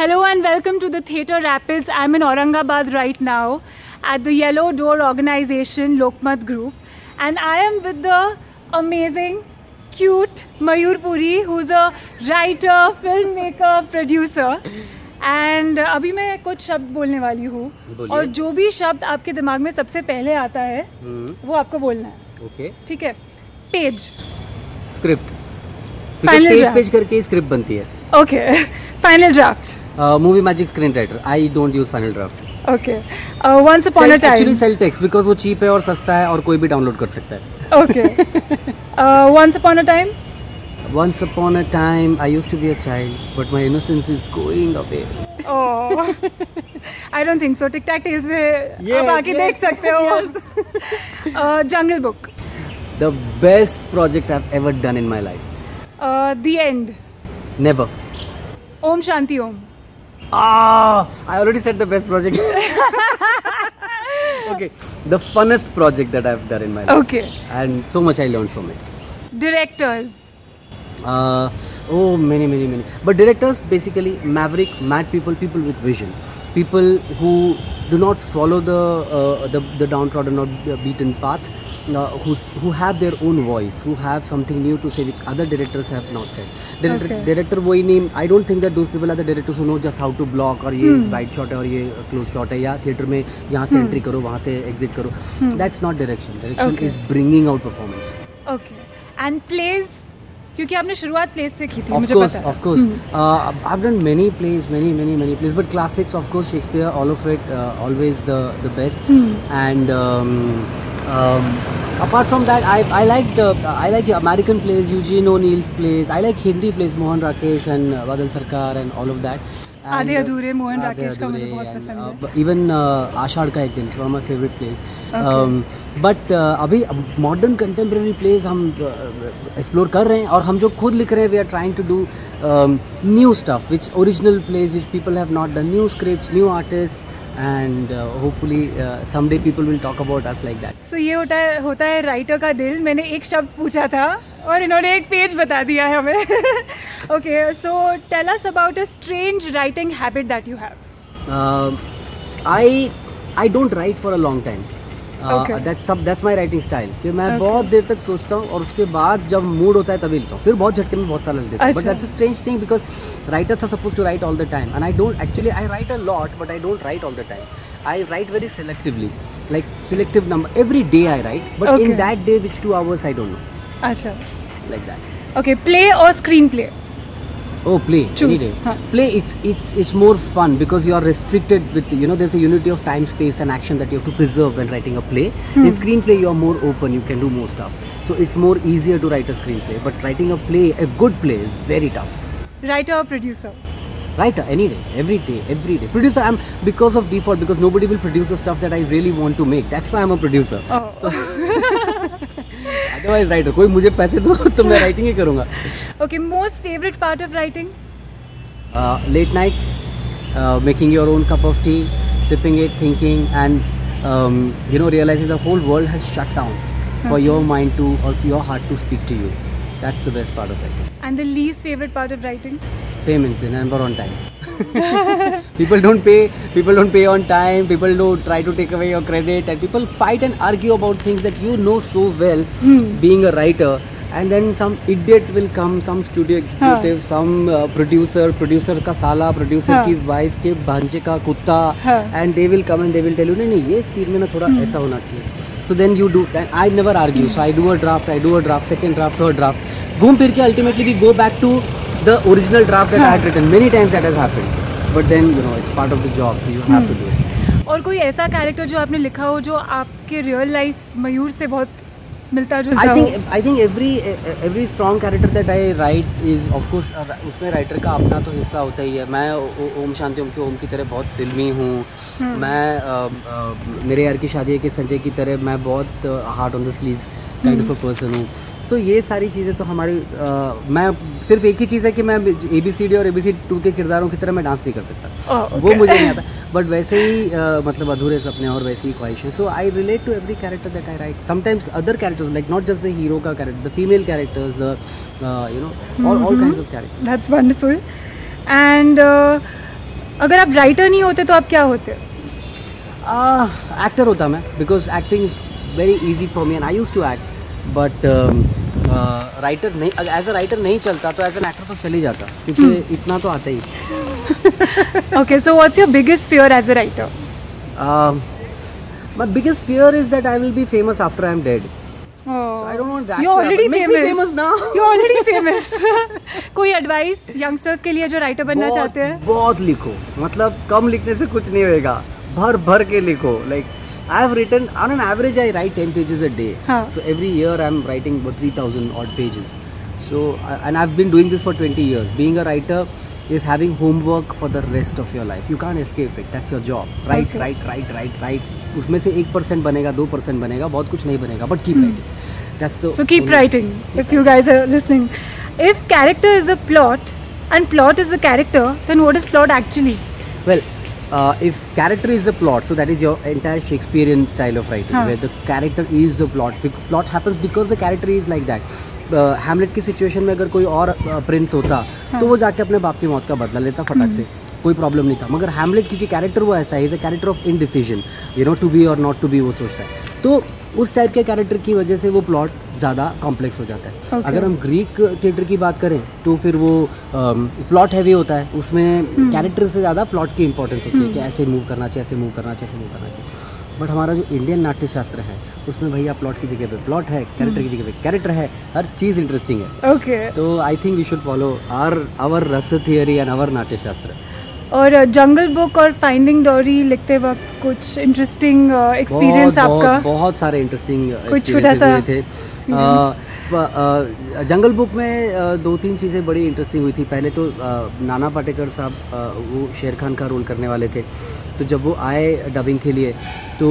Hello and welcome to the Theatre Rapids. I'm in Aurangabad right now at the Yellow Door Organisation, Lokmat Group, and I am with the amazing, cute Mayur Puri, who's a writer, filmmaker, producer. And अभी मैं कुछ शब्द बोलने वाली हूँ और जो भी शब्द आपके दिमाग में सबसे पहले आता है वो आपको बोलना है. Okay. ठीक है. Page. Script. Page करके script बनती है. Okay. Final draft. Movie Magic Screenwriter. I don't use Final Draft. Okay. Once upon a time. Actually sell text because वो cheap है और सस्ता है और कोई भी download कर सकता है. Okay. Once upon a time. Once upon a time, I used to be a child, but my innocence is going away. Oh, I don't think so. Tic Tac Tails में आप आके देख सकते हो. Jungle Book. The best project I've ever done in my life. The end. Never. Om Shanti Om. Ah, I already said the best project. Okay, the funnest project that I've done in my life. Okay. And so much I learned from it. Directors. Oh, many. But directors basically maverick, mad people, people with vision, people who do not follow the downtrodden or beaten path, who have their own voice, who have something new to say which other directors have not said. Director वही name. I don't think that those people are the directors who know just how to block or ये wide shot है और ये close shot है या theatre में यहाँ से entry करो वहाँ से exit करो. That's not direction. Direction is bringing out performance. Okay. And plays. क्योंकि आपने शुरुआत प्लेस से की थी मुझे पता है. Of course, I've done many plays, many plays, but classics, of course, Shakespeare, all of it, always the best. And apart from that, I like American plays, Eugene O'Neill's plays. I like Hindi plays, Mohan Rakesh and Badal Sarkar and all of that. आधे अधूरे मोहन राकेश का मुझे बहुत पसंद है. Even आषाढ़ का एक दिन, one of my favorite plays. But अभी modern contemporary plays हम explore कर रहे हैं और हम जो खुद लिख रहे हैं, we are trying to do new stuff, which original plays which people have not done, new scripts, new artists, and hopefully someday people will talk about us like that. So ये होता है राइटर का दिल. मैंने एक शब्द पूछा था और इन्होंने एक पेज बता दिया है हमें. Okay, so tell us about a strange writing habit that you have. I don't write for a long time. Okay. That's my writing style. कि मैं बहुत देर तक सोचता हूँ और उसके बाद जब मूड होता है तभी लिखता हूँ. फिर बहुत झटके में बहुत सारा लिख देता हूँ. But that's a strange thing because writers are supposed to write all the time and I don't. Actually I write a lot but I don't write all the time. I write very selectively, like selective number. Every day I write, but in that day which 2 hours I don't know. अच्छा. Like that. Okay, play or screenplay. Oh, play. Choose. Any day. Huh. Play. It's more fun because you are restricted with, you know, there's a unity of time, space, and action that you have to preserve when writing a play. In screenplay, you are more open. You can do more stuff. So it's more easier to write a screenplay. But writing a play, a good play, is very tough. Writer or producer? Writer. Any day. Every day. Producer. I'm because of default because nobody will produce the stuff that I really want to make. That's why I'm a producer. Oh. So, otherwise writer. कोई मुझे पैसे दो तो मैं writing ही करूँगा. Okay, most favorite part of writing? Late nights, making your own cup of tea, sipping it, thinking, and you know, realizing the whole world has shut down for your mind to or for your heart to speak to you. That's the best part of writing. And the least favorite part of writing? Payments in and on time. People don't pay. People don't pay on time. People don't try to take away your credit, and people fight and argue about things that you know so well. Being a writer, and then some idiot will come, some studio executive, some producer का साला, producer की wife के भांजे का कुत्ता, and they will come and they will tell you नहीं ये scene में ना थोड़ा ऐसा होना चाहिए. So then you do. And I never argue. So I do a draft, second draft, third draft. घूम फिर के ultimately we go back to the original draft that I had written. Many times that has happened, but then you know it's part of the job, so you have to do it. और कोई ऐसा character जो आपने लिखा हो जो आपके real life मयूर से बहुत मिलता जुलता हो? I think every strong character that I write is of course उसमें writer का अपना तो हिस्सा होता ही है. मैं ओम शांति ओम के ओम की तरह बहुत फिल्मी हूँ. मैं मेरे यार की शादी के संजय की तरह मैं बहुत heart on the sleeve kind of a person हूँ. So ये सारी चीज़ें तो हमारी मैं सिर्फ एक ही चीज़ है कि मैं ABCD और ABC 2 के किरदारों की तरह मैं डांस नहीं कर सकता. वो मुझे नहीं आता. But वैसे ही मतलब अधूरे सपने और वैसी ही ख्वाहिशें. So I relate to every character that I write. Sometimes other characters like not just the hero का character, the female characters, the you know all kinds of characters. That's wonderful. And अगर आप writer नहीं होते तो आप क्या होते? Actor होता मैं, because acting is very easy for me and I use to act, but writer नहीं, एज अ राइटर नहीं चलता तो एज एन एक्टर तो चल ही जाता क्योंकि इतना तो आता ही. Okay, so what's your biggest fear as a writer? My biggest fear is that I will be famous after I am dead. Oh. So I don't want that. You're already famous. Make me famous now. You're already famous. कोई advice youngsters के लिए जो writer बनना चाहते हैं? बहुत लिखो. मतलब कम लिखने से कुछ नहीं होगा. भर भर के लिखो. Like I have written on an average I write 10 pages a day. हाँ. So every year I am writing about 3,000 odd pages. So and I've been doing this for 20 years. Being a writer is having homework for the rest of your life. You can't escape it. That's your job. Write, okay. write. उसमें से 1% बनेगा, 2% बनेगा, बहुत कुछ नहीं बनेगा. But keep writing. That's so. So keep writing. If you guys are listening, if character is a plot and plot is the character, then what is plot actually? Well, if character is a plot, so that is your entire Shakespearean style of writing, huh, where the character is the plot. The plot happens because the character is like that. Hamlet की situation में अगर कोई और Prince होता, हाँ, तो वो जाके अपने बाप की मौत का बदला लेता फटाक से, कोई प्रॉब्लम नहीं था. मगर हैमलेट क्योंकि कैरेक्टर वो ऐसा है, is a character of indecision, you know, to be और नॉट टू बी वो सोचता है. तो उस टाइप के कैरेक्टर की वजह से वो प्लॉट ज़्यादा कॉम्प्लेक्स हो जाता है. Okay. अगर हम ग्रीक थिएटर की बात करें तो फिर वो प्लॉट हैवी होता है, उसमें कैरेक्टर से ज़्यादा प्लॉट की इंपॉर्टेंस होती है कि ऐसे मूव करना चाहिए, ऐसे मूव करना चाहिए, ऐसे मूव करना चाहिए. बट हमारा जो इंडियन नाट्य शास्त्र है उसमें भैया प्लॉट की जगह पे प्लॉट है, कैरेक्टर की जगह पे कैरेक्टर है, हर चीज़ इंटरेस्टिंग है. ओके, तो I think we should follow our रस theory and our Natya Shastra. और जंगल बुक और फाइंडिंग डोरी लिखते वक्त कुछ इंटरेस्टिंग एक्सपीरियंस आपका? बहुत सारे इंटरेस्टिंग एक्सपीरियंस हुए थे. जंगल बुक में दो तीन चीज़ें बड़ी इंटरेस्टिंग हुई थी. पहले तो नाना पाटेकर साहब वो शेर खान का रोल करने वाले थे, तो जब वो आए डबिंग के लिए तो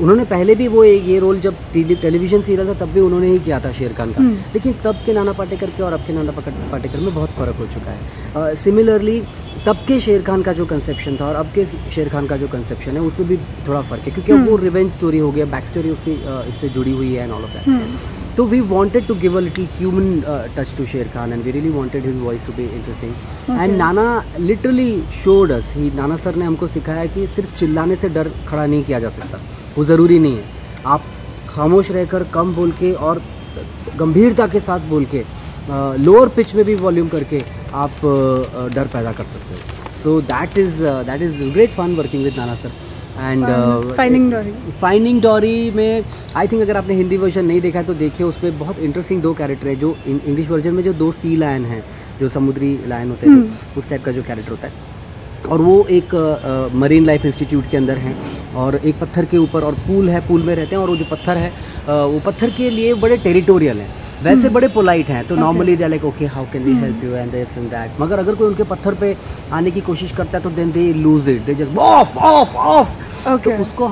उन्होंने पहले भी वो ये रोल जब टेलीविज़न सीरियल था तब भी उन्होंने ही किया था शेर खान का, लेकिन तब के नाना पाटेकर के और अब के नाना पाटेकर में बहुत फ़र्क हो चुका है. सिमिलरली तब के शेर खान का जो कंसेप्शन था और अब के शेर खान का जो कंसेप्शन है उसमें भी थोड़ा फ़र्क है, क्योंकि अब वो रिवेंज स्टोरी हो गया, बैक स्टोरी उसकी इससे जुड़ी हुई है एंड ऑल ऑफ दैट. तो we wanted to give a little human touch to शेर Khan and we really wanted his voice to be interesting. And Nana literally showed us, he Nana sir ने हमको सिखाया कि सिर्फ चिल्लाने से डर खड़ा नहीं किया जा सकता, वो ज़रूरी नहीं है. आप खामोश रहकर कम बोल के और गंभीरता के साथ बोल के लोअर पिच में भी वॉल्यूम करके आप डर पैदा कर सकते हो. So that is great fun working with Nana sir. And finding Dory में आई थिंक अगर आपने हिंदी वर्जन नहीं देखा है तो देखिए, उस पर बहुत इंटरेस्टिंग दो कैरेक्टर है. जो इंग्लिश वर्जन में जो दो सी लायन हैं, जो समुद्री लायन होते हैं, उस टाइप का जो कैरेक्टर होता है, और वो एक मरीन लाइफ इंस्टीट्यूट के अंदर हैं और एक पत्थर के ऊपर, और पूल है, पूल में रहते हैं. और वो जो पत्थर है वो पत्थर के लिए बड़े टेरिटोरियल हैं, वैसे बड़े पोलाइट हैं, तो normally they are like okay how can we help you and this and that. मगर अगर कोई उनके पत्थर पे आने की कोशिश करता है तो then they lose it, they just off off off. तो उसको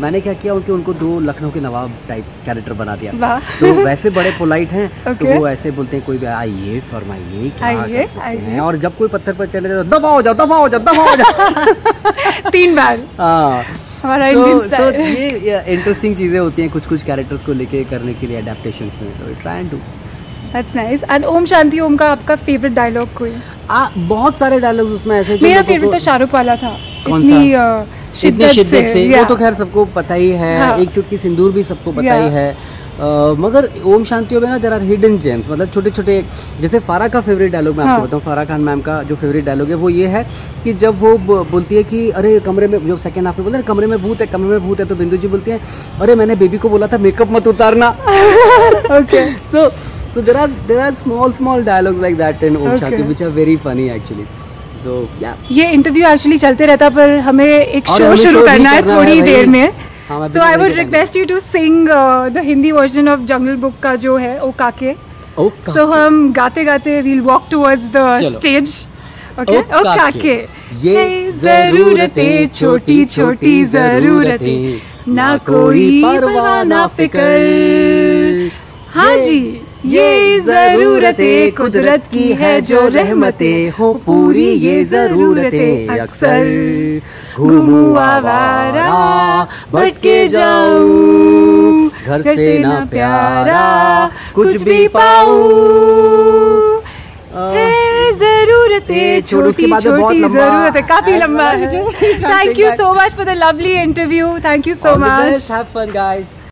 मैंने क्या किया, उनको दो लखनऊ के नवाब टाइप कैरेक्टर बना दिया. तो वैसे बड़े पोलाइट हैं, okay, तो वो ऐसे बोलते हैं कोई भी आइए फरमाइए क्या कर सकते हैं, और जब कोई पत्थर पर चले जाए तो दफा हो जाओ 3 बार. So ये इंटरेस्टिंग चीज़ें होती हैं कुछ कुछ कैरेक्टर्स को लेके करने के लिए अडेप्टेशंस में. So try and do. That's nice. And Om Shanti Om का आपका फेवरेट डायलॉग कोई? बहुत सारे डायलॉग्स उसमें ऐसे. मेरा फेवरेट तो शाहरुख वाला था. कौन सा? इतनी शिद्दत से, वो तो खैर सबको पता ही है. हाँ. एक चुटकी सिंदूर भी सबको पता ही है. मगर ओम शांति ओम में ना जरा हिडन जेम्स, मतलब छोटे छोटे, जैसे फारा का फेवरेट डायलॉग मैं आपको बताऊँ. फारा खान मैम का जो फेवरेट डायलॉग है वो ये है कि जब वो बोलती है कि अरे कमरे में, जो सेकंड हाफ में बोलते हैं कमरे में भूत है, तो बिंदु जी बोलती है अरे मैंने बेबी को बोला था मेकअप मत उतारना. Okay, so there are small dialogues like that in Om Shanti which are very funny actually. So, yeah. ये इंटरव्यू एक्चुअली चलते रहता, पर हमें एक शो शुरू करना है थोड़ी देर में. So I would request you to sing the Hindi version of jungle book का जो है ओ काके. सो हम गाते गाते we'll walk towards the stage. Okay, ओ काके ये जरूरतें छोटी छोटी जरूरतें, ना कोई परवाह ना फिकर, हाँ जी ये जरूरतें कुदरत की है जो रहमतें हो पूरी, ये जरूरतें अक्सर घूमू आवारा भटके जाऊं, घर से ना प्यारा कुछ भी पाऊं, है जरूरत जरूरतें छोटी छोटी जरूरतें काफी लंबा है. Thank you so much for the lovely interview. Thank you so much. All the best. Have fun, guys.